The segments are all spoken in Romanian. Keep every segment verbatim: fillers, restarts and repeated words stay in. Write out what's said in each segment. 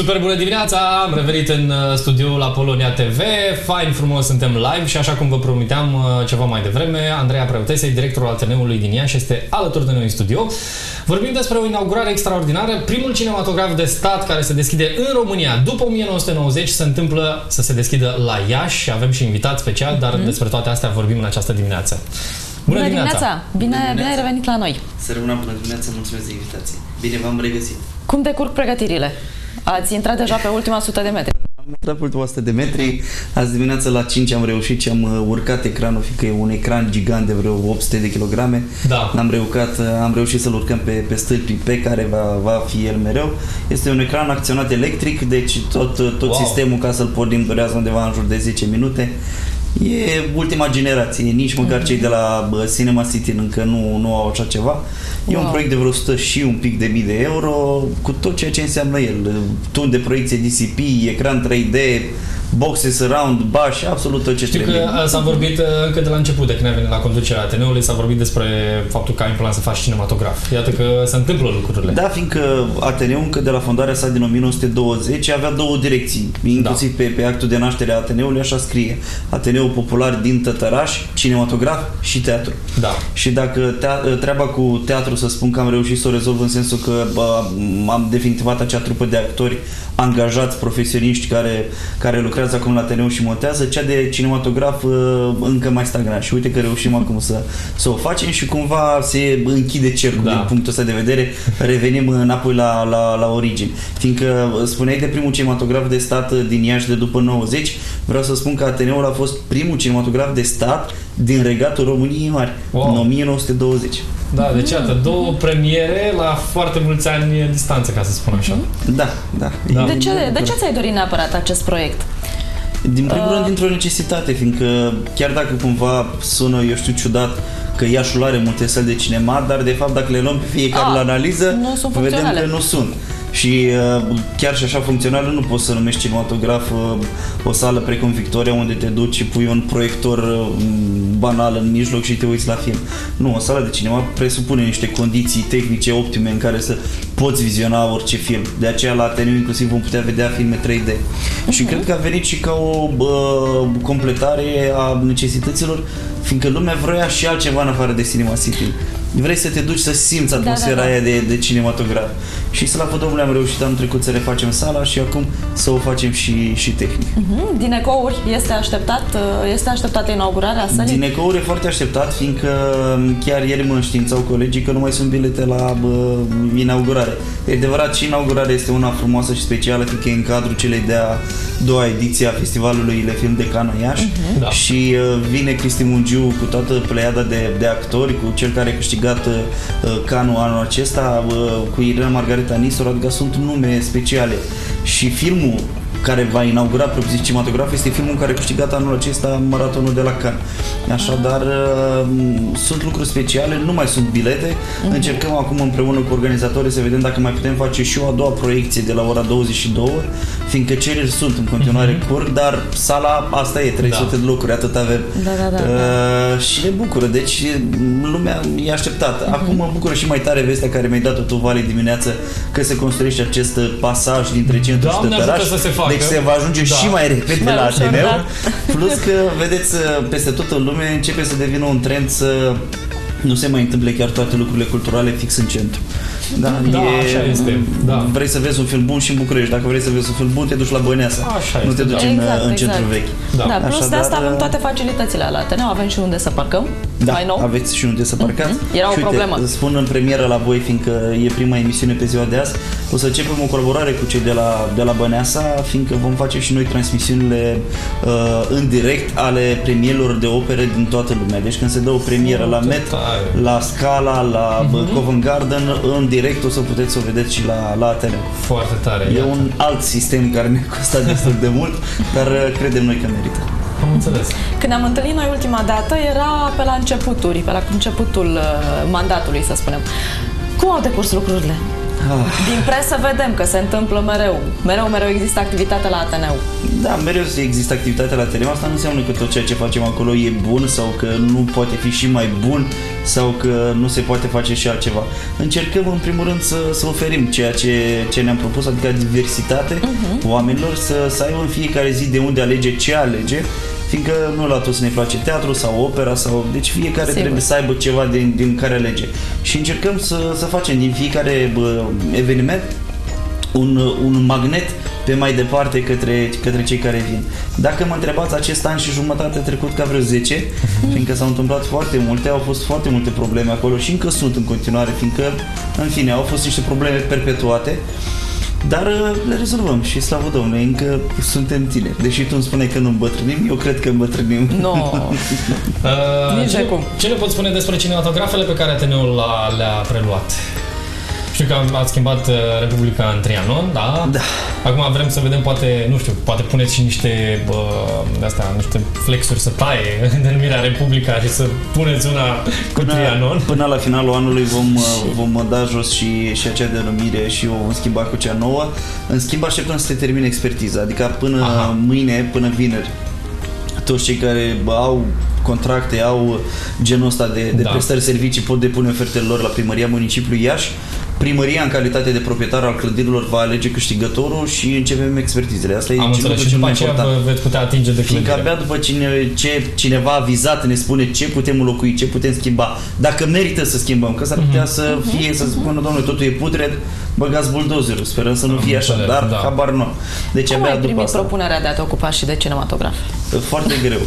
Super bună dimineața, am revenit în studioul Apollonia T V. Fain, frumos, suntem live și așa cum vă promiteam ceva mai devreme, Andrei Apreotesei, directorul A T N-ului din Iași, este alături de noi în studio. Vorbim despre o inaugurare extraordinară. Primul cinematograf de stat care se deschide în România după o mie nouă sute nouăzeci se întâmplă să se deschidă la Iași și avem și invitat special, dar mm-hmm. despre toate astea vorbim în această dimineață. Bună, bună dimineața! dimineața. Bine, bună dimineața. Bine ai revenit la noi! Sărăuna, bună dimineața, mulțumesc de invitație! Bine v-am regăsit! Cum decurg pregătirile? Ați intrat deja pe ultima sută de metri. Am intrat pe ultima sută de metri. Azi dimineața la cinci am reușit și am urcat ecranul, fiindcă e un ecran gigant de vreo opt sute de kilograme. Da. Am, reucat, am reușit să-l urcăm pe, pe stâlpii pe care va, va fi el mereu. Este un ecran acționat electric, deci tot, tot wow. sistemul ca să-l pornim durează undeva în jur de zece minute. E ultima generație, nici măcar cei de la Cinema City încă nu, nu au așa ceva. E wow. un proiect de vreo o sută și un pic de mii de euro, cu tot ceea ce înseamnă el. Tun de proiecție D C P, ecran trei D, boxe surround, baș, absolut tot ce știu trebuie. Știu că s-a vorbit încă de la început, de când ai venit la conducerea A T N-ului, s-a vorbit despre faptul că ai în plan să faci cinematograf. Iată că se întâmplă lucrurile. Da, fiindcă A T N-ul încă de la fondarea sa din o mie nouă sute douăzeci avea două direcții, inclusiv da. pe, pe actul de naștere a A T N-ului, așa scrie. A T N-ul popular din Tătăraș, cinematograf și teatru. Da. Și dacă te treaba cu teatru, să spun că am reușit să o rezolv în sensul că bă, am definitivat acea trupă de actori angajați, profesioniști care, care lucrează acum la T N U și montează, cea de cinematograf încă mai stagna și uite că reușim acum să, să o facem și cumva se închide cercul da. din punctul ăsta de vedere, revenim înapoi la, la, la origini. Fiindcă spuneai de primul cinematograf de stat din Iași de după nouăzeci, vreau să spun că A T N-ul a fost primul cinematograf de stat din regatul României Mari, wow. în o mie nouă sute douăzeci. Da, deci iată, două premiere la foarte mulți ani distanță, ca să spun așa. Da, da. da. De ce, de ce ți-ai dorit neapărat acest proiect? Din primul uh... rând, dintr-o necesitate, fiindcă chiar dacă cumva sună, eu știu, ciudat, că Iașul are multe săli de cinema, dar de fapt dacă le luăm pe fiecare ah, la analiză, vedem că nu sunt. Și uh, chiar și așa funcțională nu poți să numești cinematograf uh, o sală precum Victoria, unde te duci și pui un proiector uh, banal în mijloc și te uiți la film. Nu, o sală de cinema presupune niște condiții tehnice optime în care să poți viziona orice film. De aceea la A T N inclusiv vom putea vedea filme trei D. Uh-huh. Și cred că a venit și ca o uh, completare a necesităților, fiindcă lumea vroia și altceva în afară de Cinema City. Vrei să te duci să simți atmosfera da, da, da. aia de, de cinematograf. Și slavă Domnului, am reușit anul trecut să refacem sala și acum să o facem și, și tehnic. Uh-huh. Din ecouri este, așteptat, este așteptată inaugurarea sălii? Din ecouri e foarte așteptat, fiindcă chiar ieri mă înștiințau colegii că nu mai sunt bilete la bă, inaugurare. E adevărat, și inaugurarea este una frumoasă și specială, fiindcă e în cadrul celei de-a doua ediție a festivalului Le Film de Cannes Iași. Uh-huh. da. Și vine Cristian Mungiu cu toată pleiada de, de actori, cu cel care a câștigat Cannes anul acesta, cu Irina Margareta Nistor, adică sunt nume speciale. Și filmul care va inaugura propriu-zis cinematograf este filmul care a câștigat anul acesta maratonul de la Cannes. Așadar, sunt lucruri speciale, nu mai sunt bilete. Uh-huh. Încercăm acum împreună cu organizatorii să vedem dacă mai putem face și o a doua proiecție de la ora douăzeci și două, fiindcă cereri sunt în continuare uh-huh. curg, dar sala asta e, trei sute da. de locuri, atât avem. Da, da, da, da. Și ne bucură, deci lumea e așteptată. Uh-huh. Acum mă bucură și mai tare vestea care mi-ai dat-o tu, Vale, dimineață, că se construiește acest pasaj dintre centru și Tătăraș. Deci se va ajunge da. și mai repede da, la A T N. Da. Plus că, vedeți, peste toată lumea începe să devină un trend să nu se mai întâmple chiar toate lucrurile culturale fix în centru. Da, da e, așa este. Da. Vrei să vezi un film bun și în București. Dacă vrei să vezi un film bun, te duci la Băneasa. Așa nu este, te duci da. în, exact, în centru exact. vechi. Da. Da, plus așadar, de asta avem toate facilitățile la A T N. Avem și unde să parcăm. Da, mai nou. Aveți și unde să parcați. Mm-hmm. Era o uite, problemă. Spun în premieră la voi, fiindcă e prima emisiune pe ziua de azi. O să începem o colaborare cu cei de la, de la Băneasa, fiindcă vom face și noi transmisiunile uh, în direct ale premierilor de opere din toată lumea. Deci când se dă o premieră la Met, la Scala, la mm-hmm. Covent Garden, în direct o să puteți să o vedeți și la, la A T N. Foarte tare. E iată. un alt sistem care ne-a costat destul de mult, dar credem noi că merită. Am înțeles. Când am întâlnit noi ultima dată era pe la începuturi, pe la începutul mandatului, să spunem. Cum au decurs lucrurile? Din presă vedem că se întâmplă mereu. Mereu, mereu există activitate la A T N. Da, mereu există activitate la A T N. Asta nu înseamnă că tot ceea ce facem acolo e bun sau că nu poate fi și mai bun sau că nu se poate face și altceva. Încercăm în primul rând să, să oferim ceea ce, ce ne-am propus, adică diversitate uh-huh. oamenilor, să, să aibă în fiecare zi de unde alege, ce alege, fiindcă nu la toți ne place teatru sau opera sau... Deci fiecare Sigur. Trebuie să aibă ceva din, din care alege. Și încercăm să, să facem din fiecare bă, eveniment un, un magnet pe mai departe către, către cei care vin. Dacă mă întrebați, acest an și jumătate a trecut ca vreo zece, fiindcă s-au întâmplat foarte multe, au fost foarte multe probleme acolo și încă sunt în continuare, fiindcă, în fine, au fost niște probleme perpetuate. Dar le rezolvăm și slavă Domnului, încă suntem tineri. Deși tu îmi spune că nu îmbătrânim, eu cred că îmbătrânim. No. uh, ce, ce ne poți spune despre cinematografele pe care A T N-ul le-a preluat? Știu că ați schimbat Republica în Trianon, da? Da. Acum vrem să vedem, poate, nu știu, poate puneți și niște, bă, de-astea, niște flexuri să taie în denumirea Republica și să puneți una cu până, Trianon. Până la finalul anului vom, vom da jos și, și acea denumire și o vom schimba cu cea nouă. În schimb, așteptăm să se termine expertiza, adică până Aha. mâine, până vineri, toți cei care au contracte, au genul ăsta de, de da. prestări servicii, pot depune ofertele lor la Primăria Municipiului Iași. Primăria, în calitate de proprietar al clădirilor, va alege câștigătorul și începem expertizele. Asta e cel și după aceea veți putea atinge de clădire. Fiindcă abia după cine, ce cineva avizat ne spune ce putem înlocui, ce putem schimba, dacă merită să schimbăm, că s-ar putea mm-hmm. să fie, mm-hmm. să spună, domnule, totul e putred, băgați buldozerul, sperăm să nu Am fie înțeles, așa, dar da. habar nu. Deci Cum abia ai după primit asta. propunerea de a te ocupa și de cinematograf? Foarte greu.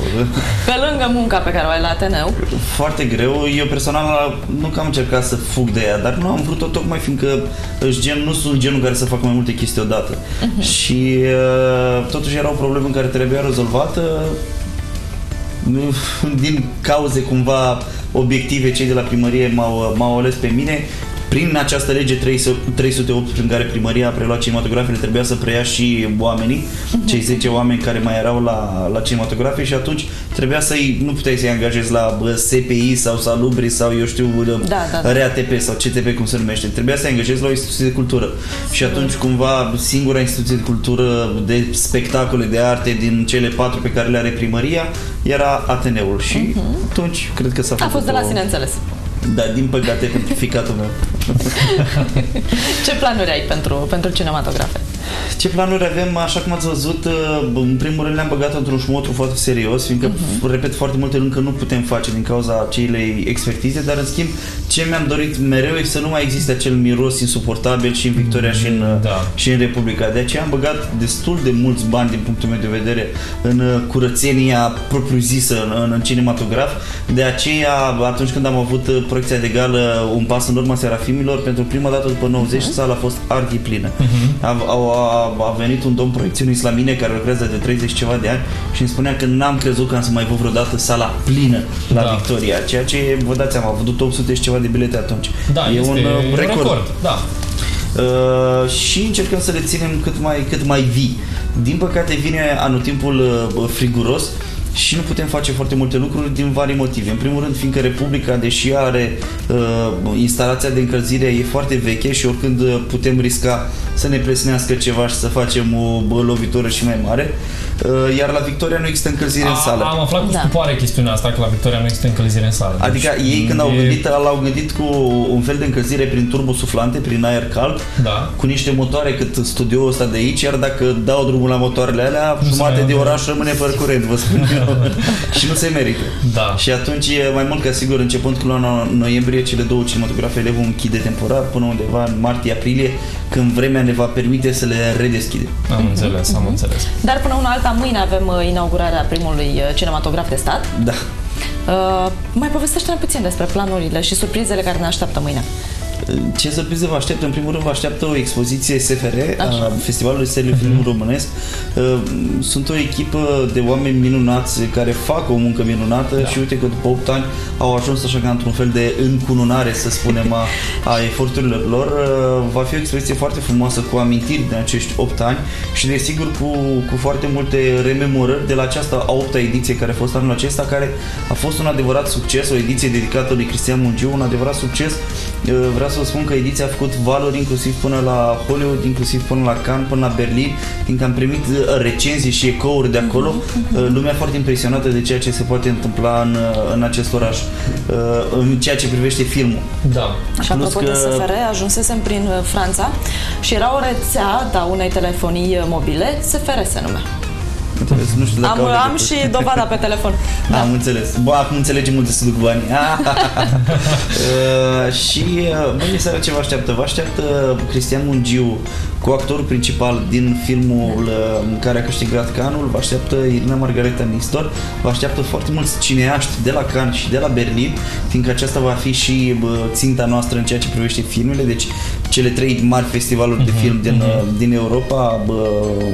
Pe lângă munca pe care o ai la A T N. Foarte greu. Eu personal nu că am încercat să fug de ea, dar nu am vrut-o tocmai fiindcă gen, nu sunt genul care să facă mai multe chestii odată. Uh-huh. Și uh, totuși era o problemă care trebuia rezolvată uh, din cauze cumva obiective. Cei de la primărie m-au, m-au ales pe mine. Prin această lege trei sute opt, prin care primăria a preluat cinematografele, trebuia să preia și oamenii, uh-huh. cei zece oameni care mai erau la, la cinematografe și atunci trebuia să-i, nu puteai să-i angajezi la S P I sau Salubri sau eu știu, da, da, R A T P sau C T P, cum se numește, trebuia să-i angajezi la o instituție de cultură. Și atunci cumva singura instituție de cultură de spectacole, de arte din cele patru pe care le are primăria era A T N-ul și uh-huh. atunci cred că s-a făcut. A fost de la o... sine înțeles. Da, din păcate, pentru ficatul meu. Ce planuri ai pentru, pentru cinematografe? Ce planuri avem, așa cum ați văzut, în primul rând le-am băgat într-un șmotru foarte serios, fiindcă, uh-huh. repet, foarte multe lucruri nu putem face din cauza acelei expertize, dar în schimb, ce mi-am dorit mereu e să nu mai existe acel miros insuportabil și în Victoria mm, și, în, da. și în Republica. De aceea am băgat destul de mulți bani, din punctul meu de vedere, în curățenia propriu-zisă în, în cinematograf. De aceea, atunci când am avut proiecția de gală Un pas în urma Serafimilor, pentru prima dată după nouăzeci, uh-huh. sala a fost arghiplină. Uh-huh. A, a, a venit un domn proiecționist la mine care lucrează de treizeci ceva de ani și îmi spunea că n-am crezut că am să mai văd vreodată sala plină la da. Victoria, ceea ce, vă dați seama, am avut opt sute și ceva de bilete atunci. Da, e un record. record da. Uh, și încercăm să le ținem cât mai, cât mai vii. Din păcate vine anotimpul uh, friguros și nu putem face foarte multe lucruri din vari motive. În primul rând, fiindcă Republica, deși are uh, instalația de încălzire, e foarte veche și oricând putem risca să ne presnească ceva și să facem o bă, lovitură și mai mare. Uh, iar la Victoria nu există încălzire A, în sală. Am aflat cu scupoare da. chestiunea asta, că la Victoria nu există încălzire în sală. Adică deci, ei când e... au gândit, l-au gândit cu un fel de încălzire prin turbosuflante, prin aer cald, da. cu niște motoare cât studioul ăsta de aici, iar dacă dau drumul la motoarele alea, nu jumate de oraș rămâne fără curent, vă spun. Și nu se merită. Da. Și atunci, mai mult ca sigur, începând cu luna noiembrie, cele două cinematografe le vom închide temporar până undeva în martie-aprilie, când vremea ne va permite să le redeschidem. Am mm-hmm. înțeles, am mm-hmm. înțeles. Dar până una alta, mâine avem inaugurarea primului cinematograf de stat. Da. Uh, mai povestește-ne puțin despre planurile și surprizele care ne așteaptă mâine. Ce surprize vă așteaptă? În primul rând vă așteaptă o expoziție S F R a Festivalului Seriului uh-huh. Film Românesc. Sunt o echipă de oameni minunați care fac o muncă minunată da. și uite că după opt ani au ajuns așa ca într-un fel de încununare, să spunem, a, a eforturilor lor. Va fi o expoziție foarte frumoasă cu amintiri de acești opt ani și desigur cu, cu foarte multe rememorări de la această a opta ediție care a fost anul acesta, care a fost un adevărat succes, o ediție dedicată lui Cristian Mungiu, un adevărat succes. Vreau să să spun că ediția a făcut valuri inclusiv până la Hollywood, inclusiv până la Cannes, până la Berlin, fiindcă am primit recenzii și ecouri de acolo. Lumea foarte impresionată de ceea ce se poate întâmpla în, în acest oraș, în ceea ce privește filmul. Da. Și apropo că... de S F R, ajunsesem prin Franța și era o rețea, da, unei telefonii mobile, S F R se numea. Nu știu dacă am am tot. Și dovada pe telefon. Da. Am înțeles. Bă, acum înțelegem unde se duc banii. uh, și mâine seara ce vă așteaptă? Vă așteaptă Cristian Mungiu, cu actorul principal din filmul în care a câștigat Cannes-ul, vă așteaptă Irina Margareta Nistor, vă așteaptă foarte mulți cineaști de la Cannes și de la Berlin, fiindcă aceasta va fi și ținta noastră în ceea ce privește filmele, deci cele trei mari festivaluri de film din, din Europa,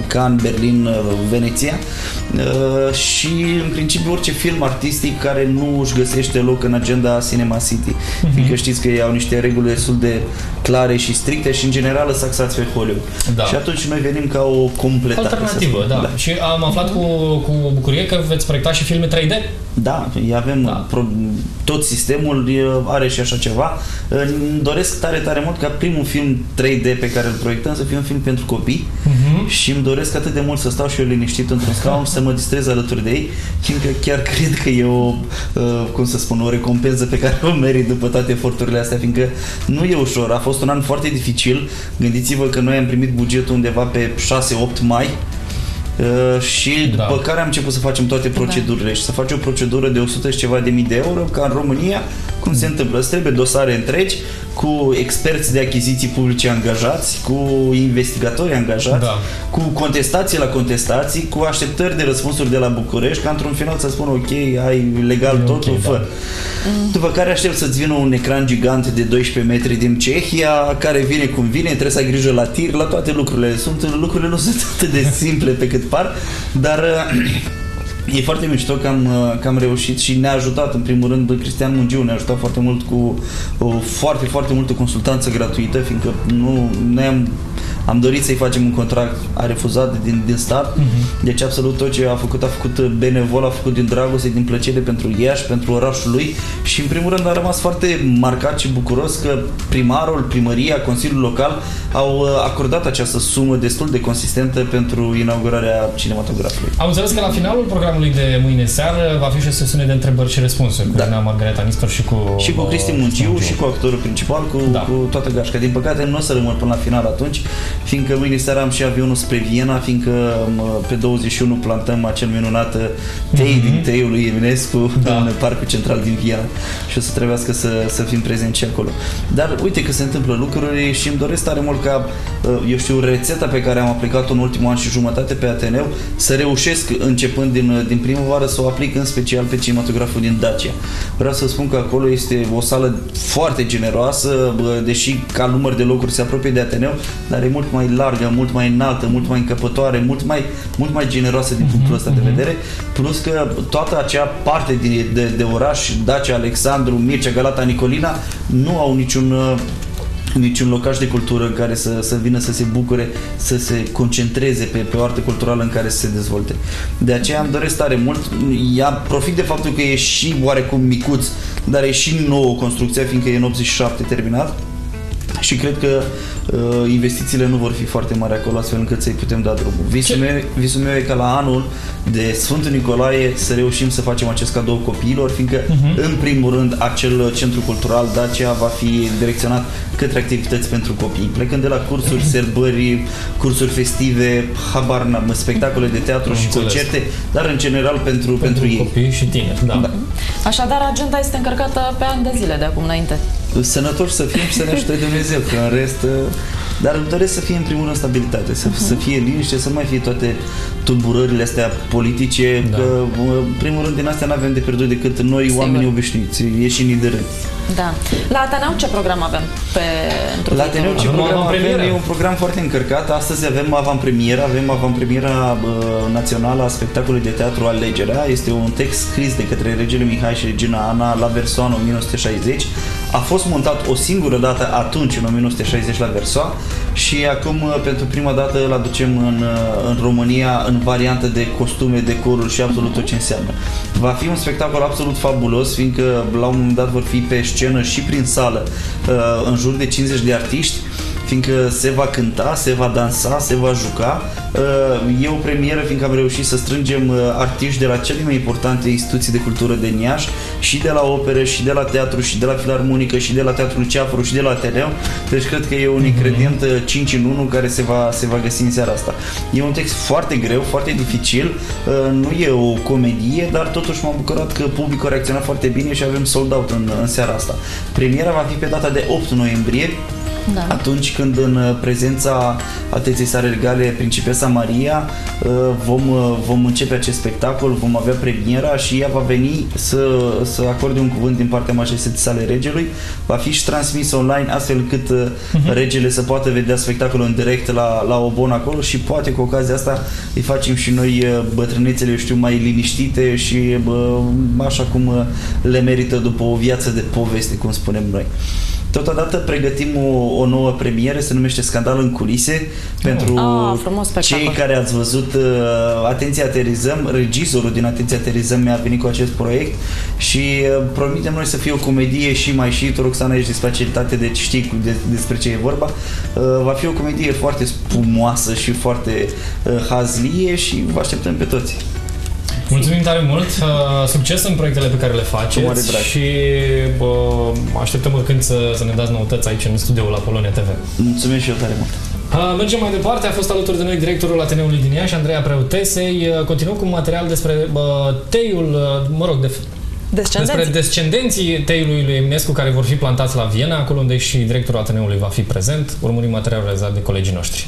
Cannes, Berlin, Veneția, și în principiu orice film artistic care nu își găsește loc în agenda Cinema City, fiindcă știți că ei au niște reguli destul de clare și stricte și în general îți axați pe Hollywood. Da. Și atunci noi venim ca o completare. Alternativă, da. Da. Și am aflat cu, cu bucurie că veți proiecta și filme trei D. Da, avem da. Pro, tot sistemul are și așa ceva. Îmi doresc tare, tare mult ca primul film trei D pe care îl proiectăm să fie un film pentru copii, uh-huh. și îmi doresc atât de mult să stau și eu liniștit într-un scaun și să mă distrez alături de ei, fiindcă chiar cred că e o, cum să spun, o recompensă pe care o merit după toate eforturile astea, fiindcă nu e ușor. A fost un an foarte dificil. Gândiți-vă că noi am primit bugetul undeva pe șase opt mai și după da. Care am început să facem toate procedurile da. Și să faci o procedură de o sută și ceva de mii de euro, ca în România, cum se întâmplă, îți trebuie dosare întregi cu experți de achiziții publice angajați, cu investigatori angajați, da. Cu contestații la contestații, cu așteptări de răspunsuri de la București, ca într-un final să spună ok, ai legal e totul, okay, fă. Da. După care aștept să-ți vină un ecran gigant de doisprezece metri din Cehia, care vine cum vine, trebuie să ai grijă la tir, la toate lucrurile. Sunt, lucrurile nu sunt atât de simple pe cât par, dar... E foarte mișto că am, că am reușit și ne-a ajutat, în primul rând, Cristian Mungiu ne-a ajutat foarte mult cu o, foarte, foarte multă consultanță gratuită, fiindcă nu, noi am, am dorit să-i facem un contract, a refuzat din, din start, uh-huh. deci absolut tot ce a făcut, a făcut benevol, a făcut din dragoste, din plăcere pentru Iași, pentru orașul lui și, în primul rând, a rămas foarte marcat și bucuros că primarul, primăria, Consiliul Local au acordat această sumă destul de consistentă pentru inaugurarea cinematografului. Am înțeles că la finalul programului de mâine seară va fi și o sesiune de întrebări și răspunsuri da. Cu Irina Margareta Nistor și cu... Și cu Cristi Mungiu, Mungiu și cu actorul principal, cu, da. Cu toată gașca. Din păcate nu o să rămân până la final atunci, fiindcă mâine seară am și avionul spre Viena, fiindcă pe douăzeci și unu plantăm acel minunat tei mm-hmm. din teiul lui Eminescu da. În parcul central din Viena și o să trebuiască să, să fim prezenți și acolo. Dar uite că se întâmplă lucruri și îmi doresc tare mult ca, eu știu, rețeta pe care am aplicat-o în ultimul an și jumătate pe A T N să reușesc începând din din primăvară să o aplic în special pe cinematograful din Dacia. Vreau să spun că acolo este o sală foarte generoasă, deși ca număr de locuri se apropie de Ateneu, dar e mult mai largă, mult mai înaltă, mult mai încăpătoare, mult mai, mult mai generoasă din punctul ăsta de vedere, plus că toată acea parte de, de, de oraș, Dacia, Alexandru, Mircea, Galata, Nicolina, nu au niciun... niciun locaș de cultură în care să, să vină să se bucure, să se concentreze pe, pe o artă culturală în care să se dezvolte. De aceea îmi doresc tare mult, ia, profit de faptul că e și oarecum micuț, dar e și nouă construcția, fiindcă e în optzeci și șapte terminat și cred că uh, investițiile nu vor fi foarte mari acolo, astfel încât să-i putem da drumul. Visul meu, visul meu e ca la anul de Sfântul Nicolae să reușim să facem acest cadou copiilor, fiindcă uh-huh. în primul rând acel centru cultural Dacia va fi direcționat către activități pentru copii, plecând de la cursuri, serbări, cursuri festive, habar n-am, spectacole de teatru nu și înțeles. Concerte, dar în general pentru, pentru, pentru ei. Copii și tineri, da. Da. Așadar, agenda este încărcată pe ani de zile de acum înainte. Sănătoși să fim și să ne ajute Dumnezeu, că în rest... Dar îmi doresc să fie în primul rând stabilitate, să, uh-huh. să fie liniște, să nu mai fie toate tulburările astea politice, da. Că în primul rând din astea nu avem de pierdut decât noi, sigur. Oamenii obișnuiți, ieșinii de rând. Da. La Ateneu ce program avem? Pe... La Ateneu ce avem program avem? E un program foarte încărcat. Astăzi avem avantpremiera, avem avantpremiera națională a spectacolului de teatru Alegerea. Este un text scris de către regele Mihai și regina Ana la Versoană o mie nouă sute șaizeci. A fost montat o singură dată atunci, în o mie nouă sute șaizeci, la Versoa și acum, pentru prima dată, îl aducem în, în România în variantă de costume, decoruri și absolut tot ce înseamnă. Va fi un spectacol absolut fabulos, fiindcă la un moment dat vor fi pe scenă și prin sală, în jur de cincizeci de artiști, fiindcă se va cânta, se va dansa, se va juca. E o premieră, fiindcă am reușit să strângem artiști de la cele mai importante instituții de cultură din Iași, și de la opere, și de la teatru, și de la filarmonică, și de la Teatrul Ceafăru, și de la Ateneu. Deci cred că e un ingredient cinci în unu care se va, se va găsi în seara asta. E un text foarte greu, foarte dificil, nu e o comedie, dar totuși m-am bucurat că publicul a reacționat foarte bine și avem sold out în, în seara asta. Premiera va fi pe data de opt noiembrie, da. Atunci când în prezența Atenției sale regale Principesa Maria vom, vom începe acest spectacol, vom avea premiera și ea va veni să, să acorde un cuvânt din partea majestății sale regelui. Va fi și transmis online astfel cât uh-huh. regele să poată vedea spectacolul în direct la, la Obon acolo și poate cu ocazia asta îi facem și noi bătrânețele, eu știu, mai liniștite și bă, așa cum le merită după o viață de poveste, cum spunem noi. Totodată pregătim o, o nouă premieră, se numește Scandal în culise, pentru ah, cei care ați văzut uh, Atenție Aterizăm, regizorul din Atenție Aterizăm mi-a venit cu acest proiect și uh, promitem noi să fie o comedie și mai și, tu, Roxana, ești de specialitate, deci știi de, despre ce e vorba. Uh, va fi o comedie foarte spumoasă și foarte uh, hazlie și vă așteptăm pe toți. Mulțumim tare mult, uh, succes în proiectele pe care le faceți și uh, așteptăm oricând să, să ne dați noutăți aici în studioul la Apollonia T V. Mulțumesc și eu tare mult! Uh, mergem mai departe, a fost alături de noi directorul Ateneului din Iași, Andrei Apreotesei. Uh, continuăm cu un material despre uh, teiul, uh, mă rog, de Descendenții. Despre descendenții teiului lui Eminescu care vor fi plantați la Viena, acolo unde și directorul Ateneului va fi prezent. Urmărim materialul realizat de colegii noștri.